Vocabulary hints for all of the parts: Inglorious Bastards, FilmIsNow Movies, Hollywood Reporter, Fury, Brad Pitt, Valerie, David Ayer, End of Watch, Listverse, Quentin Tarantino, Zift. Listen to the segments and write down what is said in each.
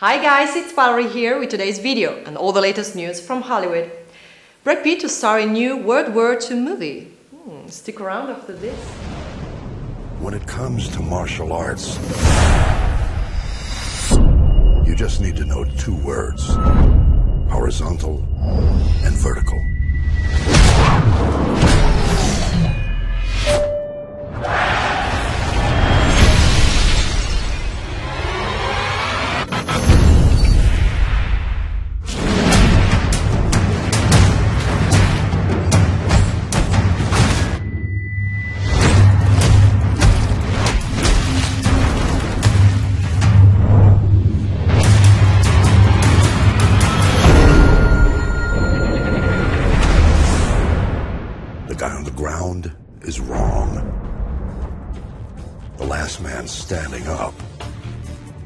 Hi guys, it's Valerie here with today's video and all the latest news from Hollywood. Brad Pitt to star in new World War II movie. Stick around after this. When it comes to martial arts, you just need to know two words: horizontal and vertical. Ground is wrong. The last man standing up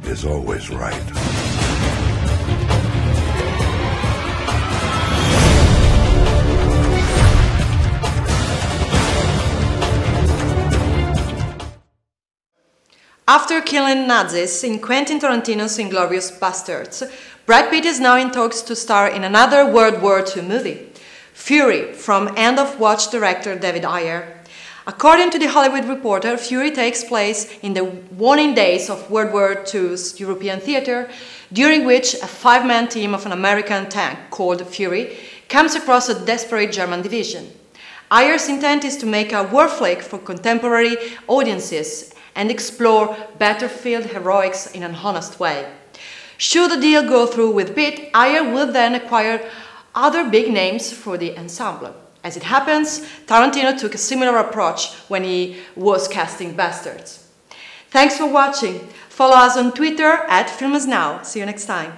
is always right. After killing Nazis in Quentin Tarantino's Inglorious Bastards, Brad Pitt is now in talks to star in another World War II movie. Fury, from End of Watch director David Ayer. According to the Hollywood Reporter, Fury takes place in the waning days of World War II's European theater, during which a five-man team of an American tank called Fury comes across a desperate German division. Ayer's intent is to make a war flick for contemporary audiences and explore battlefield heroics in an honest way. Should the deal go through with Pitt, Ayer will then acquire other big names for the ensemble. As it happens, Tarantino took a similar approach when he was casting Bastards. Thanks for watching. Follow us on Twitter at FilmsNow. See you next time.